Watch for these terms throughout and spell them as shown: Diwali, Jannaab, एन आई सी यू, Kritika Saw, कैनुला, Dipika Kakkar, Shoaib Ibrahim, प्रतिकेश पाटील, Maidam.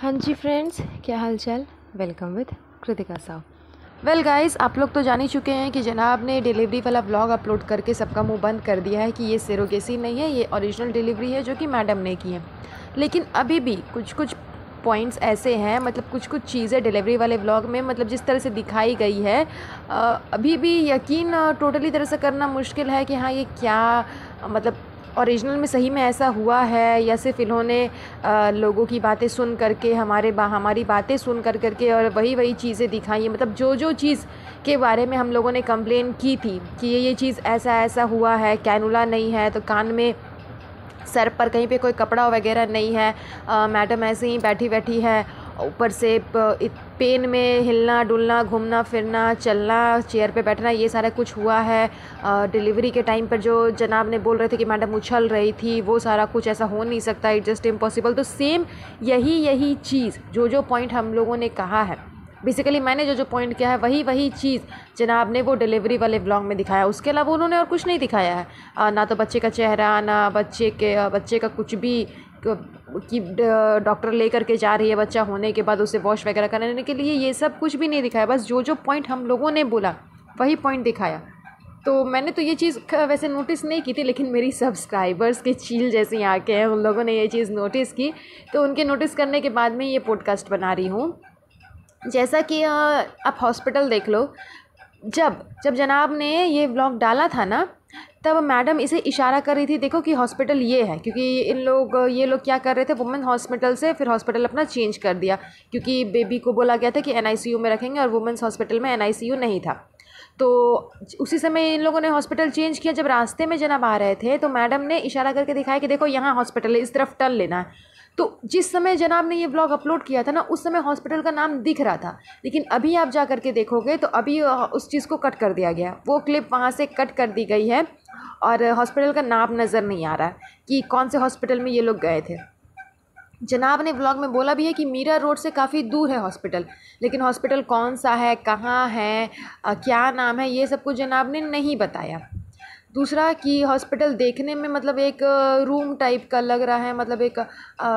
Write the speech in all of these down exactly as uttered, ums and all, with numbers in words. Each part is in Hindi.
हाँ जी फ्रेंड्स, क्या हालचाल। Welcome with Kritika Sao. Well guys, आप लोग तो जान ही चुके हैं कि जनाब ने डिलीवरी वाला व्लॉग अपलोड करके सबका मुंह बंद कर दिया है कि ये सेरोगेसी नहीं है, ये ओरिजिनल डिलीवरी है जो कि मैडम ने की है। लेकिन अभी भी कुछ कुछ पॉइंट्स ऐसे हैं, मतलब कुछ कुछ चीज़ें डिलीवरी वाले व्लॉग में, मतलब जिस तरह से दिखाई गई है, अभी भी यकीन टोटली तरह से करना मुश्किल है कि हाँ ये क्या, मतलब ओरिजिनल में सही में ऐसा हुआ है या सिर्फ इन्होंने आ, लोगों की बातें सुन करके, हमारे बा, हमारी बातें सुन कर करके और वही वही चीज़ें दिखाई हैं। मतलब जो जो चीज़ के बारे में हम लोगों ने कंप्लेन की थी कि ये ये चीज़ ऐसा ऐसा हुआ है, कैनुला नहीं है तो कान में, सर पर कहीं पे कोई कपड़ा वगैरह नहीं है, मैडम ऐसे ही बैठी बैठी है, ऊपर से पेन में हिलना डुलना, घूमना फिरना, चलना, चेयर पे बैठना, ये सारा कुछ हुआ है। डिलीवरी के टाइम पर जो जनाब ने बोल रहे थे कि मैडम उछल रही थी, वो सारा कुछ ऐसा हो नहीं सकता, इट जस्ट इम्पॉसिबल। तो सेम यही यही चीज़ जो जो पॉइंट हम लोगों ने कहा है, बेसिकली मैंने जो जो पॉइंट किया है वही वही चीज़ जनाब ने वो डिलीवरी वाले व्लॉग में दिखाया। उसके अलावा उन्होंने और कुछ नहीं दिखाया है, आ, ना तो बच्चे का चेहरा, ना बच्चे के बच्चे का कुछ भी कि डॉक्टर लेकर के जा रही है बच्चा होने के बाद उसे वॉश वगैरह करने के लिए, ये सब कुछ भी नहीं दिखाया। बस जो जो पॉइंट हम लोगों ने बोला वही पॉइंट दिखाया। तो मैंने तो ये चीज़ वैसे नोटिस नहीं की थी, लेकिन मेरी सब्सक्राइबर्स के चील जैसी आँखें हैं, उन लोगों ने ये चीज़ नोटिस की। तो उनके नोटिस करने के बाद मैं ये पॉडकास्ट बना रही हूँ। जैसा कि आप हॉस्पिटल देख लो, जब जब जनाब ने ये व्लॉग डाला था ना, तब मैडम इसे इशारा कर रही थी, देखो कि हॉस्पिटल ये है, क्योंकि इन लोग ये लोग क्या कर रहे थे, वुमेन हॉस्पिटल से फिर हॉस्पिटल अपना चेंज कर दिया, क्योंकि बेबी को बोला गया था कि एन आई सी यू में रखेंगे और वुमेन्स हॉस्पिटल में एन आई सी यू नहीं था। तो उसी समय इन लोगों ने हॉस्पिटल चेंज किया। जब रास्ते में जनाब आ रहे थे तो मैडम ने इशारा करके दिखाया कि देखो यहाँ हॉस्पिटल है, इस तरफ टर्न लेना है। तो जिस समय जनाब ने ये व्लॉग अपलोड किया था ना, उस समय हॉस्पिटल का नाम दिख रहा था, लेकिन अभी आप जा करके देखोगे तो अभी उस चीज़ को कट कर दिया गया, वो क्लिप वहाँ से कट कर दी गई है और हॉस्पिटल का नाम नज़र नहीं आ रहा कि कौन से हॉस्पिटल में ये लोग गए थे। जनाब ने व्लॉग में बोला भी है कि मीरा रोड से काफ़ी दूर है हॉस्पिटल, लेकिन हॉस्पिटल कौन सा है, कहाँ है, क्या नाम है, ये सब कुछ जनाब ने नहीं बताया। दूसरा कि हॉस्पिटल देखने में मतलब एक रूम टाइप का लग रहा है, मतलब एक आ,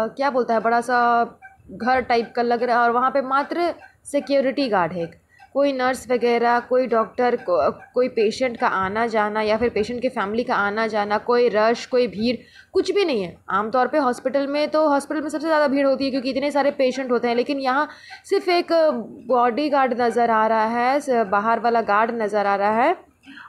क्या बोलता है, बड़ा सा घर टाइप का लग रहा है और वहाँ पे मात्र सिक्योरिटी गार्ड है, कोई नर्स वगैरह, कोई डॉक्टर, को, कोई पेशेंट का आना जाना या फिर पेशेंट के फैमिली का आना जाना, कोई रश, कोई भीड़, कुछ भी नहीं है। आमतौर पे हॉस्पिटल में तो हॉस्पिटल में सबसे ज़्यादा भीड़ होती है क्योंकि इतने सारे पेशेंट होते हैं, लेकिन यहाँ सिर्फ एक बॉडी गार्ड नज़र आ रहा है, बाहर वाला गार्ड नज़र आ रहा है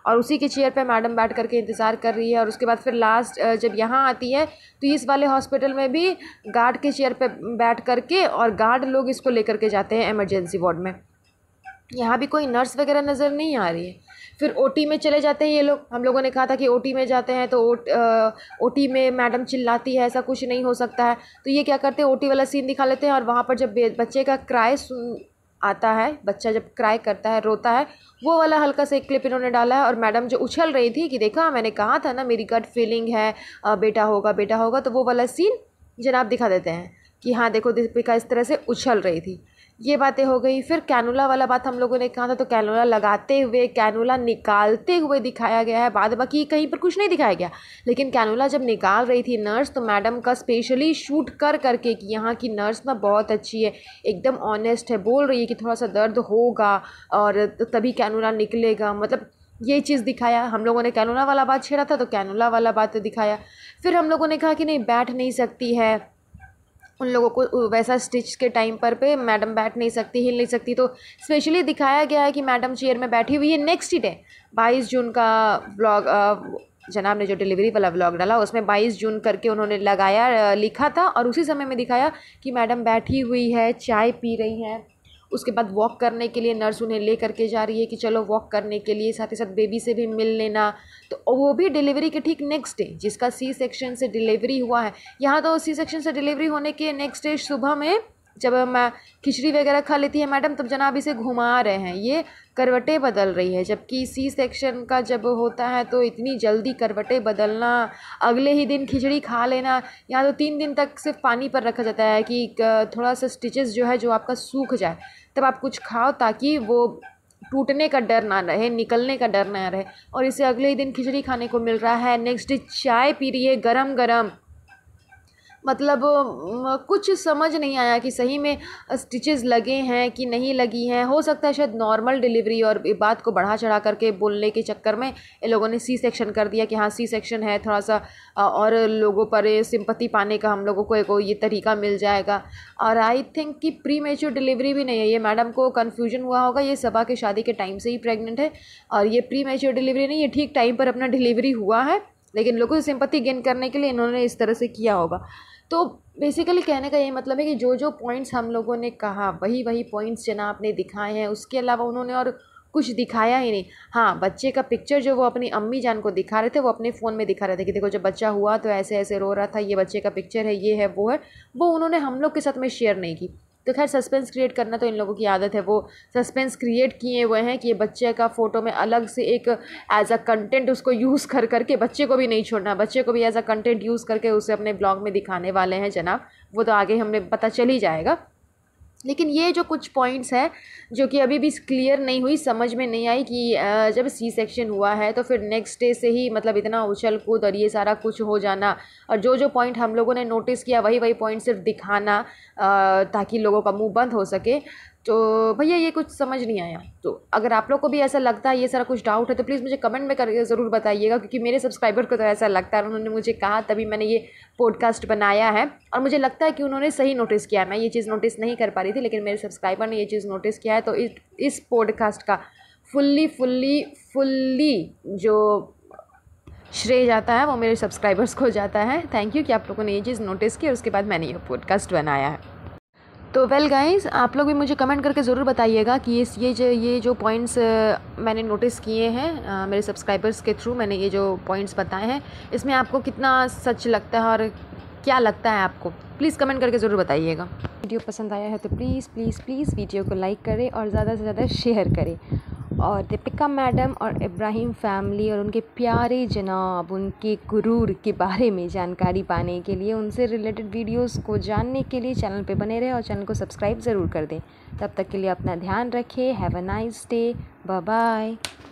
और उसी के चेयर पे मैडम बैठ करके इंतज़ार कर रही है। और उसके बाद फिर लास्ट जब यहाँ आती है तो इस वाले हॉस्पिटल में भी गार्ड के चेयर पे बैठ करके और गार्ड लोग इसको लेकर के जाते हैं इमरजेंसी वार्ड में। यहाँ भी कोई नर्स वगैरह नज़र नहीं आ रही है। फिर ओटी में चले जाते हैं ये लोग, हम लोगों ने कहा था कि ओटी में जाते हैं तो ओटी में मैडम चिल्लाती है ऐसा कुछ नहीं हो सकता है, तो ये क्या करते हैं ओटी वाला सीन दिखा लेते हैं और वहाँ पर जब बच्चे का क्राई आता है, बच्चा जब क्राई करता है, रोता है, वो वाला हल्का सा एक क्लिप इन्होंने डाला है। और मैडम जो उछल रही थी कि देखा मैंने कहा था ना मेरी गट फीलिंग है, बेटा होगा बेटा होगा, तो वो वाला सीन जनाब दिखा देते हैं कि हाँ देखो दीपिका इस तरह से उछल रही थी। ये बातें हो गई। फिर कैनुला वाला बात हम लोगों ने कहा था, तो कैनुला लगाते हुए, कैनुला निकालते हुए दिखाया गया है, बाद बाकी कहीं पर कुछ नहीं दिखाया गया। लेकिन कैनुला जब निकाल रही थी नर्स, तो मैडम का स्पेशली शूट कर करके कि यहाँ की नर्स ना बहुत अच्छी है, एकदम ऑनेस्ट है, बोल रही है कि थोड़ा सा दर्द होगा और तभी कैनुला निकलेगा, मतलब ये चीज़ दिखाया। हम लोगों ने कैनुला वाला बात छेड़ा था तो कैनुला वाला बात दिखाया। फिर हम लोगों ने कहा कि नहीं बैठ नहीं सकती है उन लोगों को, वैसा स्टिच के टाइम पर पे मैडम बैठ नहीं सकती, हिल नहीं सकती, तो स्पेशली दिखाया गया है कि मैडम चेयर में बैठी हुई है। नेक्स्ट डे बाईस जून का व्लॉग जनाब ने जो डिलीवरी वाला व्लॉग डाला, उसमें बाईस जून करके उन्होंने लगाया, लिखा था और उसी समय में दिखाया कि मैडम बैठी हुई है, चाय पी रही हैं, उसके बाद वॉक करने के लिए नर्स उन्हें ले करके जा रही है कि चलो वॉक करने के लिए, साथ ही साथ बेबी से भी मिल लेना। तो वो भी डिलीवरी के ठीक नेक्स्ट डे, जिसका सी सेक्शन से डिलीवरी हुआ है। यहाँ तो सी सेक्शन से डिलीवरी होने के नेक्स्ट डे सुबह में जब मैं खिचड़ी वगैरह खा लेती है मैडम, तब जनाब इसे घुमा रहे हैं, ये करवटें बदल रही है, जबकि सी सेक्शन का जब होता है तो इतनी जल्दी करवटें बदलना, अगले ही दिन खिचड़ी खा लेना, यहाँ तो तीन दिन तक सिर्फ पानी पर रखा जाता है कि थोड़ा सा स्टिचेस जो है जो आपका सूख जाए तब आप कुछ खाओ, ताकि वो टूटने का डर ना रहे, निकलने का डर ना रहे। और इसे अगले ही दिन खिचड़ी खाने को मिल रहा है, नेक्स्ट डे चाय पी रही है गरम गरम, मतलब कुछ समझ नहीं आया कि सही में स्टिचेस लगे हैं कि नहीं लगी हैं। हो सकता है शायद नॉर्मल डिलीवरी और बात को बढ़ा चढ़ा करके बोलने के चक्कर में इन लोगों ने सी सेक्शन कर दिया कि हाँ सी सेक्शन है, थोड़ा सा और लोगों पर सिंपैथी पाने का हम लोगों को एक ये तरीका मिल जाएगा। और आई थिंक कि प्री मैच्योर डिलीवरी भी नहीं है, ये मैडम को कन्फ्यूजन हुआ होगा, ये सबा के शादी के टाइम से ही प्रेग्नेंट है और ये प्री मैच्योर डिलीवरी नहीं, ये ठीक टाइम पर अपना डिलीवरी हुआ है, लेकिन लोगों से सिंपैथी गेन करने के लिए इन्होंने इस तरह से किया होगा। तो बेसिकली कहने का ये मतलब है कि जो जो पॉइंट्स हम लोगों ने कहा वही वही पॉइंट्स जनाब ने दिखाए हैं, उसके अलावा उन्होंने और कुछ दिखाया ही नहीं। हाँ, बच्चे का पिक्चर जो वो अपनी अम्मी जान को दिखा रहे थे वो अपने फ़ोन में दिखा रहे थे कि देखो जब बच्चा हुआ तो ऐसे ऐसे रो रहा था, ये बच्चे का पिक्चर है, ये है वो है, वो उन्होंने हम लोग के साथ में शेयर नहीं की। तो खैर सस्पेंस क्रिएट करना तो इन लोगों की आदत है, वो सस्पेंस क्रिएट किए हुए हैं कि ये बच्चे का फ़ोटो में अलग से एक एज अ कंटेंट उसको यूज़ कर करके बच्चे को भी नहीं छोड़ना, बच्चे को भी एज अ कंटेंट यूज़ करके उसे अपने ब्लॉग में दिखाने वाले हैं जनाब, वो तो आगे हमने पता चल ही जाएगा। लेकिन ये जो कुछ पॉइंट्स हैं जो कि अभी भी क्लियर नहीं हुई, समझ में नहीं आई कि जब सी सेक्शन हुआ है तो फिर नेक्स्ट डे से ही मतलब इतना उछल कूद और ये सारा कुछ हो जाना, और जो जो पॉइंट हम लोगों ने नोटिस किया वही वही पॉइंट सिर्फ दिखाना ताकि लोगों का मुंह बंद हो सके। तो भैया ये कुछ समझ नहीं आया। तो अगर आप लोग को भी ऐसा लगता है, ये सारा कुछ डाउट है, तो प्लीज़ मुझे कमेंट में करके ज़रूर बताइएगा, क्योंकि मेरे सब्सक्राइबर को तो ऐसा लगता है, उन्होंने मुझे कहा तभी मैंने ये पॉडकास्ट बनाया है और मुझे लगता है कि उन्होंने सही नोटिस किया है। मैं ये चीज़ नोटिस नहीं कर पा रही थी, लेकिन मेरे सब्सक्राइबर ने ये चीज़ नोटिस किया है। तो इस इस पॉडकास्ट का फुल्ली फुल्ली फुल्ली जो श्रेय जाता है वो मेरे सब्सक्राइबर्स को जाता है। थैंक यू कि आप लोगों ने ये चीज़ नोटिस की और उसके बाद मैंने ये पॉडकास्ट बनाया है। तो वेल गाइज़, आप लोग भी मुझे कमेंट करके ज़रूर बताइएगा कि ये ये जो ये जो पॉइंट्स मैंने नोटिस किए हैं मेरे सब्सक्राइबर्स के थ्रू, मैंने ये जो पॉइंट्स बताए हैं इसमें आपको कितना सच लगता है और क्या लगता है आपको, प्लीज़ कमेंट करके ज़रूर बताइएगा। वीडियो पसंद आया है तो प्लीज़ प्लीज़ प्लीज़ वीडियो को लाइक करें और ज़्यादा से ज़्यादा शेयर करें। और दीपिका मैडम और इब्राहिम फैमिली और उनके प्यारे जनाब, उनके गुरूर के बारे में जानकारी पाने के लिए, उनसे रिलेटेड वीडियोस को जानने के लिए चैनल पे बने रहें और चैनल को सब्सक्राइब ज़रूर कर दें। तब तक के लिए अपना ध्यान रखें। Have a nice day, bye bye.